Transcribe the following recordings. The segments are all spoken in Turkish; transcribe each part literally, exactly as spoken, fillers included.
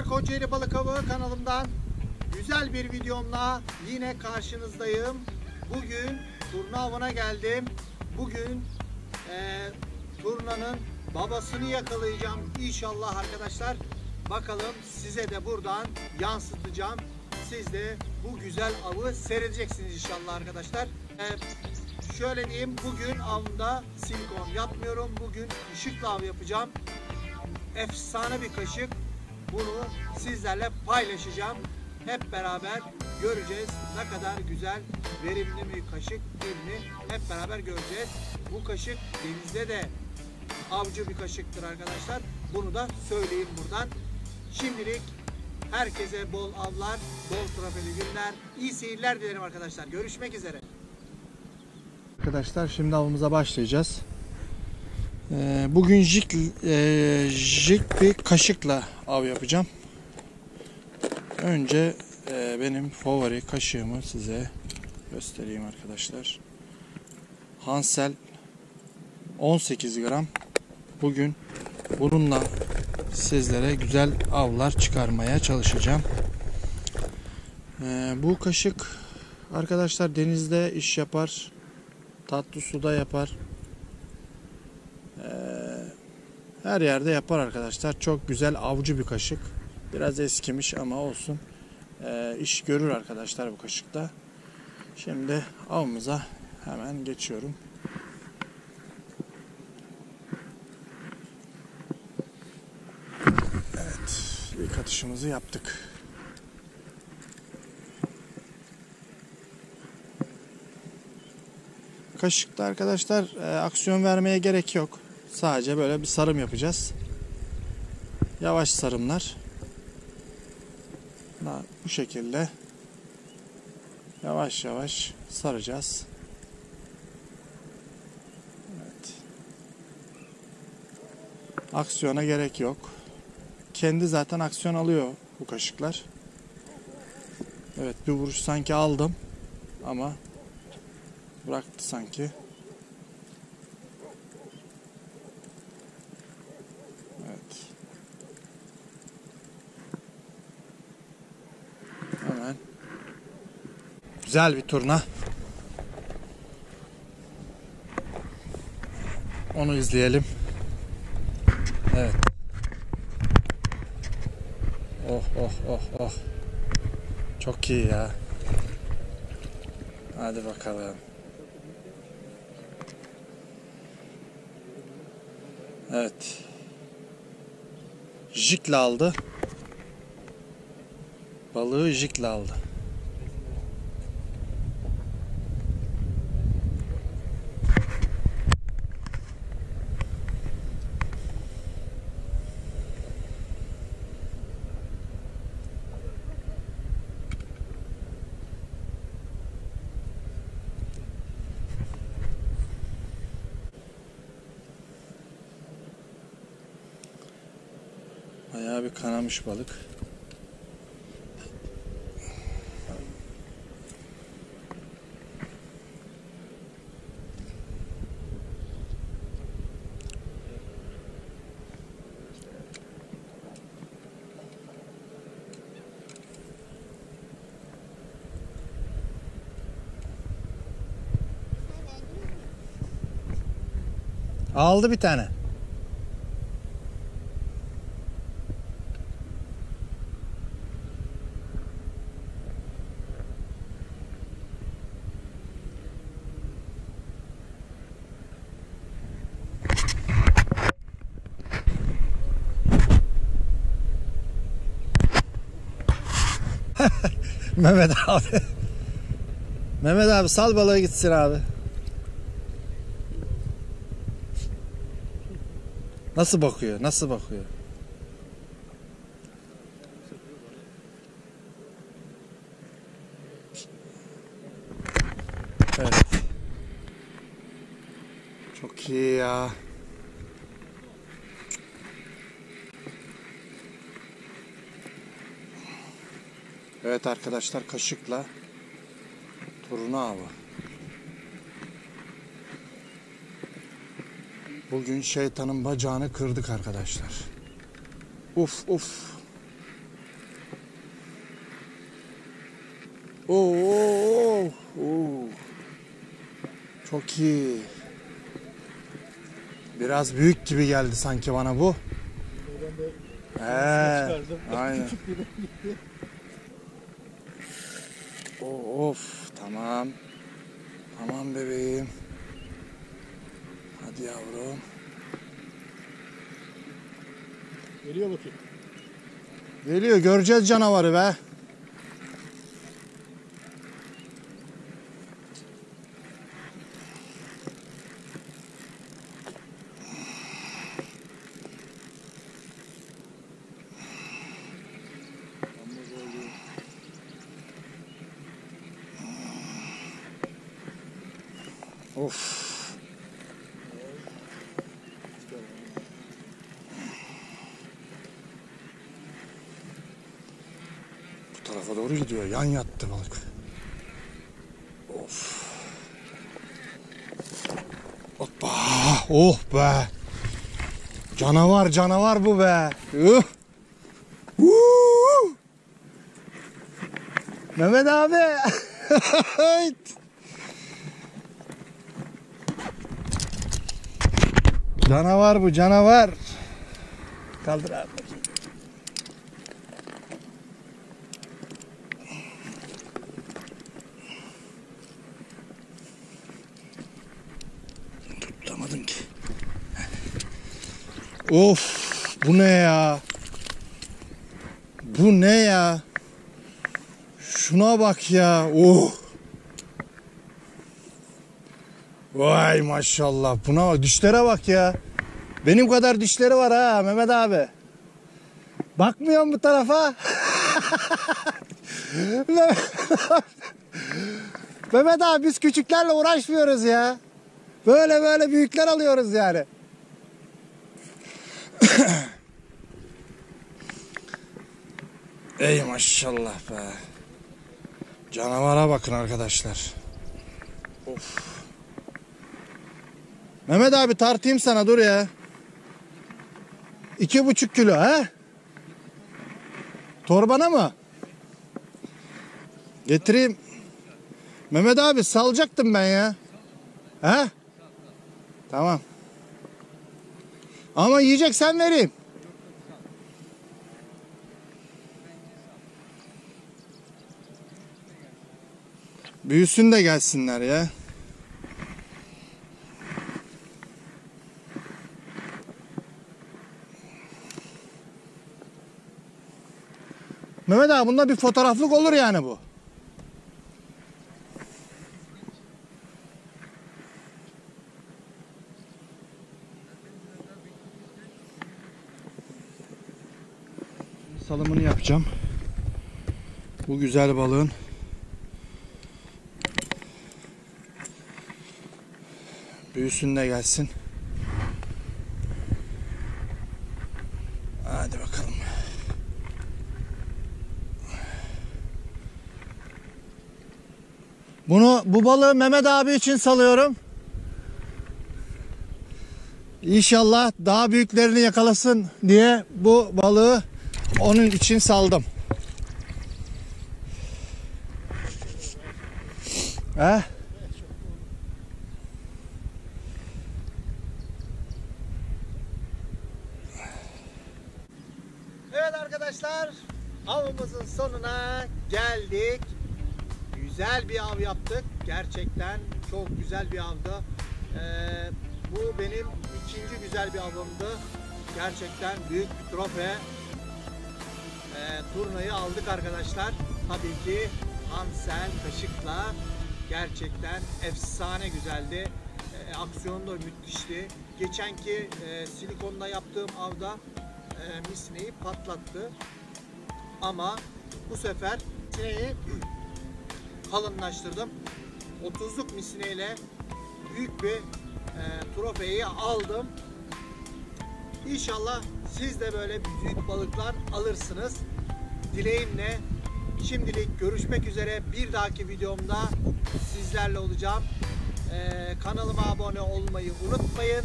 Merhabalar, Kocaeli Balık Avı kanalımdan güzel bir videomla yine karşınızdayım. Bugün turna avına geldim. Bugün e, turnanın babasını yakalayacağım inşallah arkadaşlar. Bakalım, size de buradan yansıtacağım. Siz de bu güzel avı seyredeceksiniz inşallah arkadaşlar. Evet, şöyle diyeyim, bugün avımda silikon yapmıyorum. Bugün ışıkla av yapacağım. Efsane bir kaşık. Bunu sizlerle paylaşacağım. Hep beraber göreceğiz ne kadar güzel, verimli bir kaşık değil mi? Hep beraber göreceğiz. Bu kaşık denizde de avcı bir kaşıktır arkadaşlar. Bunu da söyleyeyim buradan. Şimdilik herkese bol avlar, bol trafeli günler, iyi seyirler dilerim arkadaşlar. Görüşmek üzere. Arkadaşlar, şimdi avımıza başlayacağız. Ee, bugün jig, e, jig bir kaşıkla av yapacağım. Önce e, benim favori kaşığımı size göstereyim arkadaşlar. Hansel on sekiz gram. Bugün bununla sizlere güzel avlar çıkarmaya çalışacağım. Ee, bu kaşık arkadaşlar denizde iş yapar, tatlı suda yapar, ee, her yerde yapar arkadaşlar. Çok güzel avcı bir kaşık. Biraz eskimiş ama olsun, ee, iş görür arkadaşlar bu kaşıkta. Şimdi avımıza hemen geçiyorum. İlk atışımızı yaptık. Kaşıkta arkadaşlar e, aksiyon vermeye gerek yok. Sadece böyle bir sarım yapacağız. Yavaş sarımlar. Bu şekilde yavaş yavaş saracağız. Evet. Aksiyona gerek yok. Kendi zaten aksiyon alıyor bu kaşıklar. Evet, bir vuruş sanki aldım ama bıraktı sanki. Evet. Hemen. Güzel bir turna. Onu izleyelim. Evet. Oh oh oh oh. Çok iyi ya. Hadi bakalım. Evet. Jikle aldı. Balığı jikle aldı. Bayağı bir kanamış balık. Aldı bir tane. Mehmet abi. Mehmet abi, sal balığı gitsin abi. Nasıl bakıyor? Nasıl bakıyor? Evet. Çok iyi ya. Evet arkadaşlar, kaşıkla turna avı. Bugün şeytanın bacağını kırdık arkadaşlar. Uf uf. Oo, oo, oo. Çok iyi. Biraz büyük gibi geldi sanki bana bu. He, aynen. Of, tamam. Tamam bebeğim. Hadi yavrum. Geliyor bakayım. Geliyor, göreceğiz canavarı be. Of. Bu tarafa doğru gidiyor. Yan yattı balık. Of. Hoppa. Oh be. Canavar canavar bu be. Uh. Uh. Mehmet abi. Canavar bu, canavar. Kaldır abi. Tutamadım ki. Of, bu ne ya? Bu ne ya? Şuna bak ya. Oh. Vay maşallah, buna bak, dişlere bak ya. Benim kadar dişleri var ha Mehmet abi. Bakmıyor mu bu tarafa? Mehmet abi biz küçüklerle uğraşmıyoruz ya. Böyle böyle büyükler alıyoruz yani. Ey maşallah be. Canavara bakın arkadaşlar. Of. Mehmet abi tartayım sana, dur ya. İki buçuk kilo ha? Torbana mı? Getireyim. Mehmet abi salacaktım ben ya. Ha? Tamam. Ama yiyeceksen vereyim. Büyüsün de gelsinler ya. Mehmet abi bunda bir fotoğraflık olur yani bu. Salımını yapacağım. Bu güzel balığın. Büyüsün de gelsin. Hadi bakalım. Bunu, bu balığı Mehmet abi için salıyorum. İnşallah daha büyüklerini yakalasın diye bu balığı onun için saldım. He? Evet arkadaşlar, avımızın sonuna geldik. Güzel bir av yaptık. Gerçekten çok güzel bir avdı. Ee, bu benim ikinci güzel bir avımdı. Gerçekten büyük bir trofe. Ee, turnayı aldık arkadaşlar. Tabii ki Hansel kaşıkla. Gerçekten efsane güzeldi. Ee, aksiyon da müthişti. Geçenki e, silikonla yaptığım avda e, misneyi patlattı. Ama bu sefer sineği kalınlaştırdım. otuzluk misineyle büyük bir e, trofeyi aldım. İnşallah siz de böyle büyük balıklar alırsınız. Dileğimle şimdilik görüşmek üzere. Bir dahaki videomda sizlerle olacağım. E, kanalıma abone olmayı unutmayın.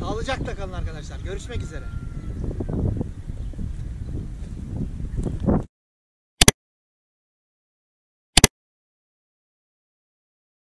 Sağlıcakla kalın arkadaşlar. Görüşmek üzere.